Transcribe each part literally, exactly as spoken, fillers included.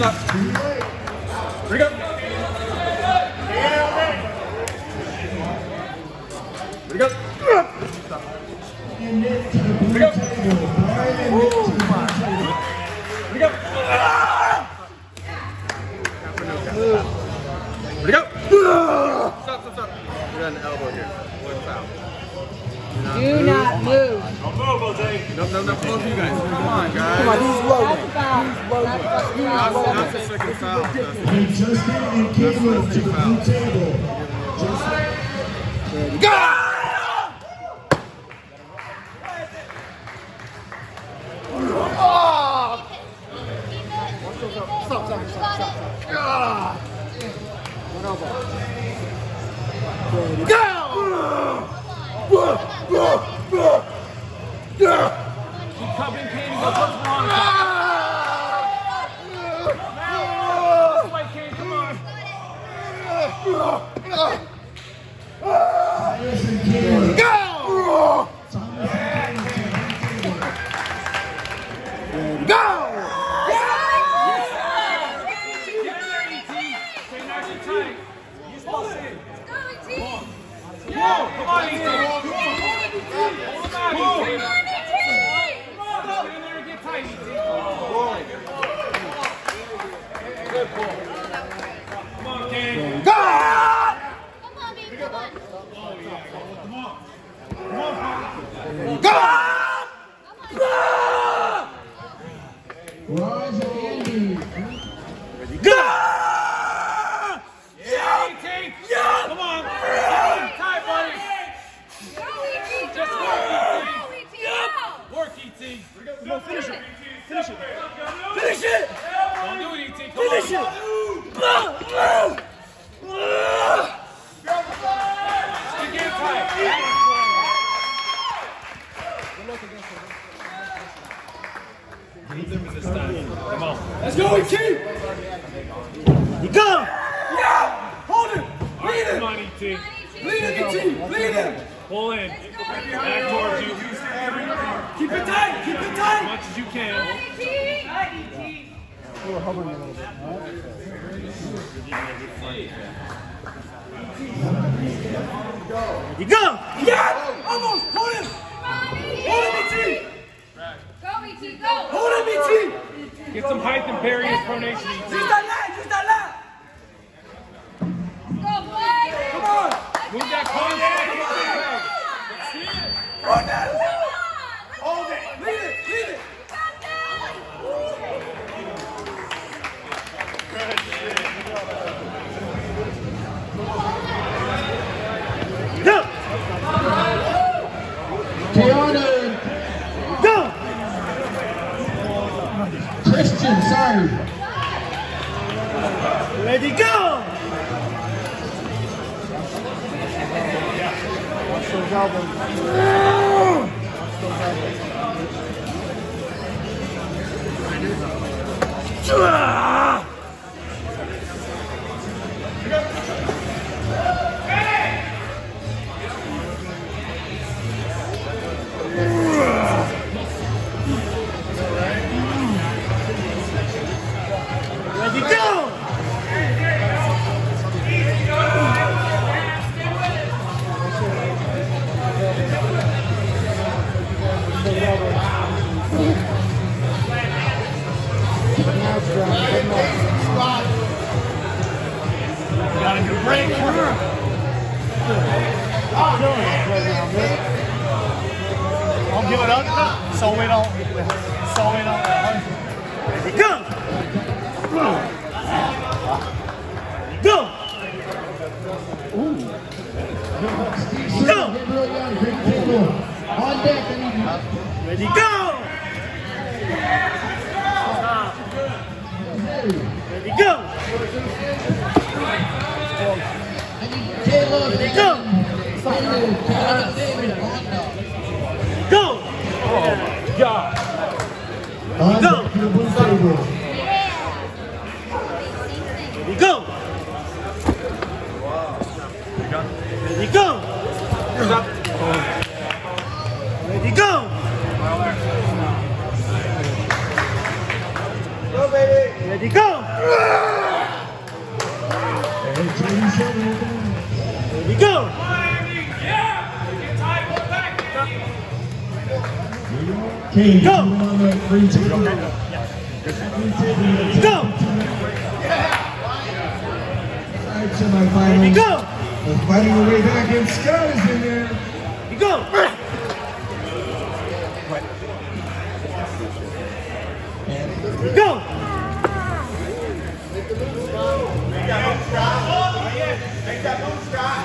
stop. Here we go. Here we go. Here we go. Oh my. Here we go. Here we go. Stop, stop, stop. We're on the elbow here. One foul. Do not move. Don't move, Jose. No, no, no. Close you guys. Come on, guys. Come on, he's low. He's low. That's the second foul. Justin and Caleb to the blue table. Justin. Go! Oh! Stop, stop, stop, stop. God! One elbow. Go! Keep coming, Katie. What's wrong? Go! Go! Go! Go, baby! Ready, Ready, go! Here we go! Okay, go! Go! Alright, semifinals. Go! We're fighting our way back in Scott in there. Here we go! Go! Make the move, Scott. Make that move, Scott. Oh, yeah. Make that move, Scott.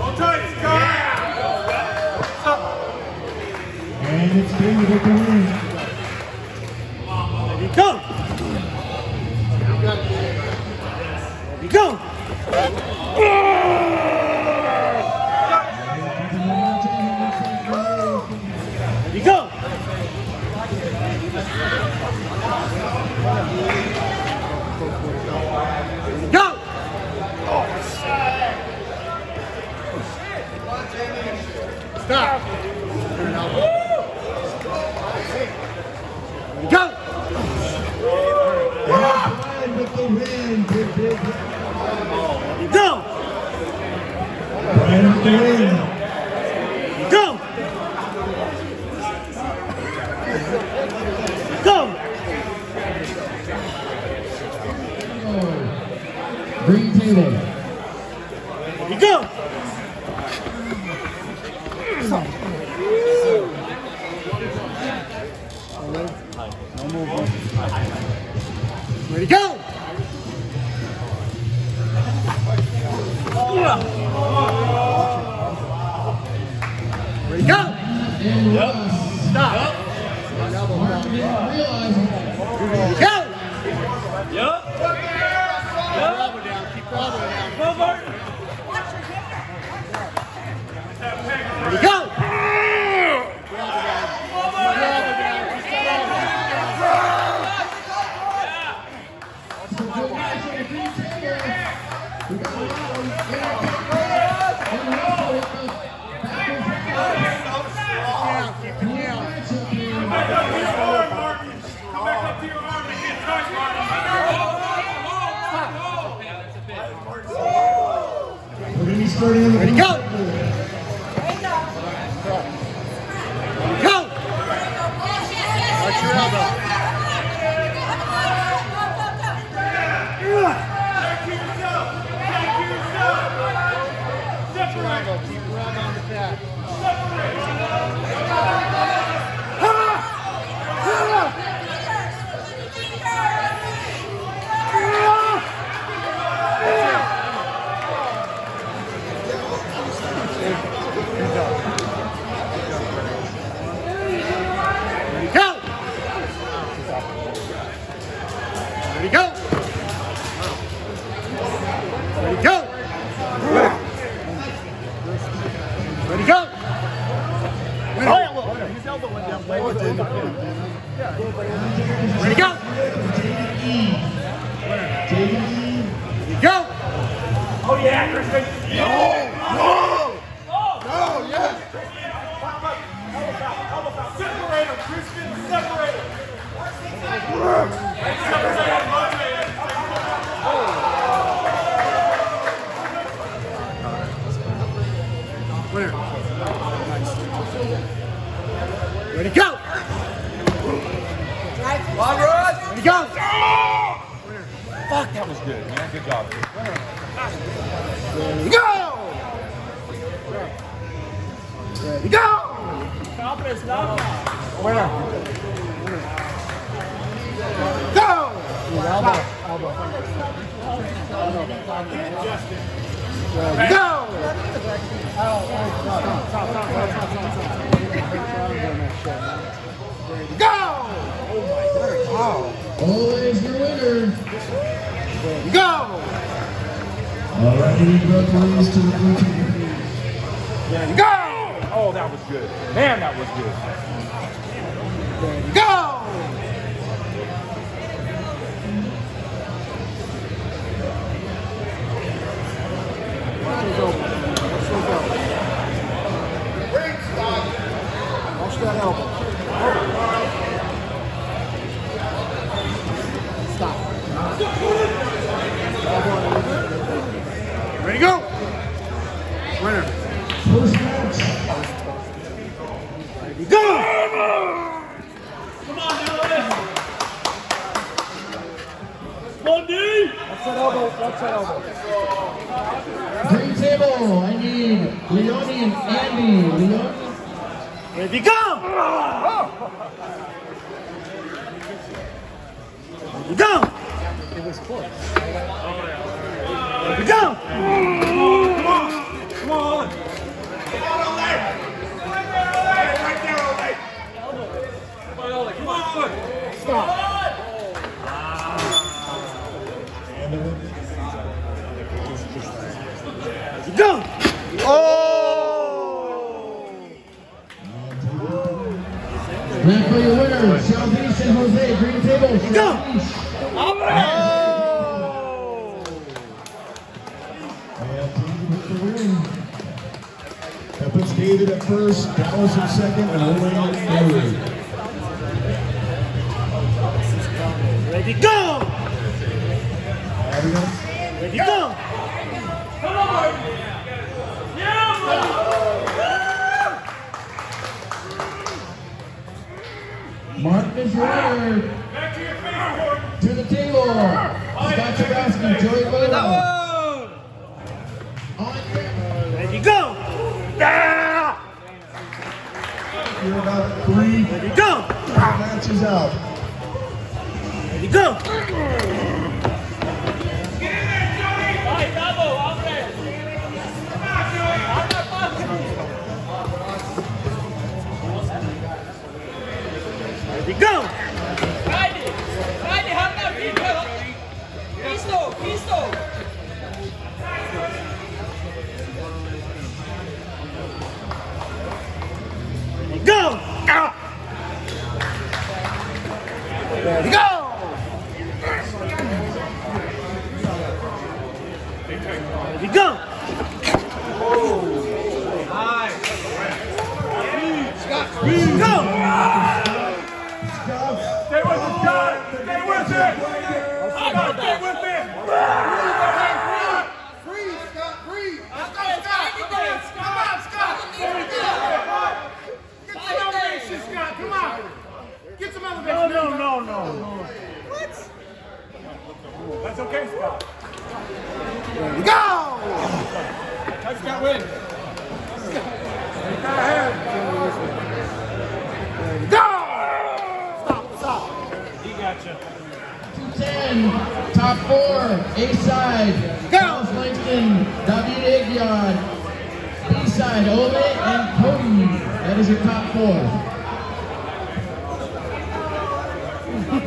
Hold tight, Scott. Yeah. Up. And it's Ben to get the win. There you go. There you go. There you go. Go! Stop! Go! Go! Go! Go! Green table. Here we go! Ready, go! Ready, go! Yep. Stop. Go! Yep. Here we go! Ready, go! Stop. Bundy! That's that elbow, that's that elbow. Green table, I need Leonie and Andy. Leonie. Here they come! Here they come! It was close. Here they come! Come on! Come on! Get out of there! Right there, right there, right there! Come on! Stop! Go! Oh! And for your winner, Shelby and Jose, green table. Go! All right! And David with the win. That puts David at first, Dallas at second, and Olave on third. Ready, go! Ready, go! Come on! Yeah! Woo! Martin is right. Back to your face, Gordon. To the table. Scott Chagosky, Joey Bowdoin. Ready, go! Yeah! You're about three. Ready, go! Matches out. Ready, go! Get in there, Joey! All right, double. Ready, go! Ride it! Ride it! Have that people! Pisto! Pisto! Ready, go! Out! Ready, go! Ready, go! Oh! Nice! Scott, ready, go! Stay with it, Scott! Stay with it! Scott, stay with it! Breathe, Scott, breathe! Come on, Scott! Get some elevation, Scott! Come on! Get some elevation! No, no, no, no. What? That's okay, Scott. Go! Touch Scott win. Scott, go! two ten, top four, A side, Charles Lincoln, David Aguilar, B side, Olave and Putin. That is your top four.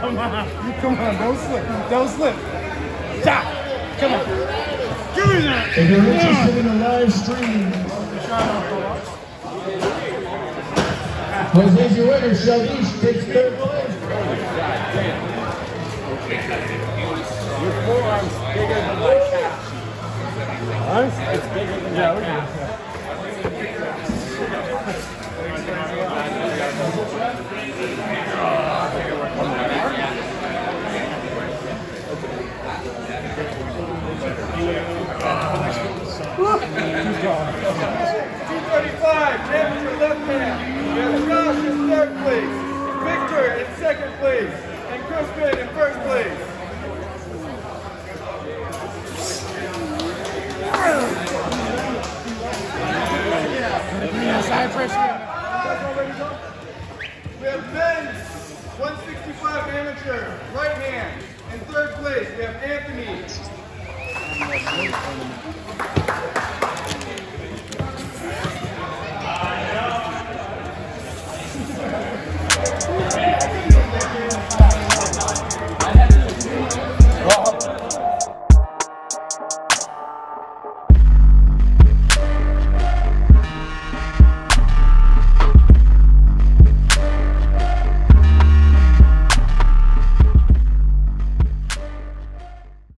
Come on, come on, don't slip, don't slip. Stop, come on. Give me that. If you're interested in the live stream, Jose's your winner, Shelby takes third place. Your forearm's bigger than my calf. Huh? It's bigger than yeah, my two thirty-five, James your left hand. You have Josh in third place. Victor in second place. And Crispin in first place. Side pressure. We have Ben, one sixty-five amateur, right hand. In third place, we have Anthony.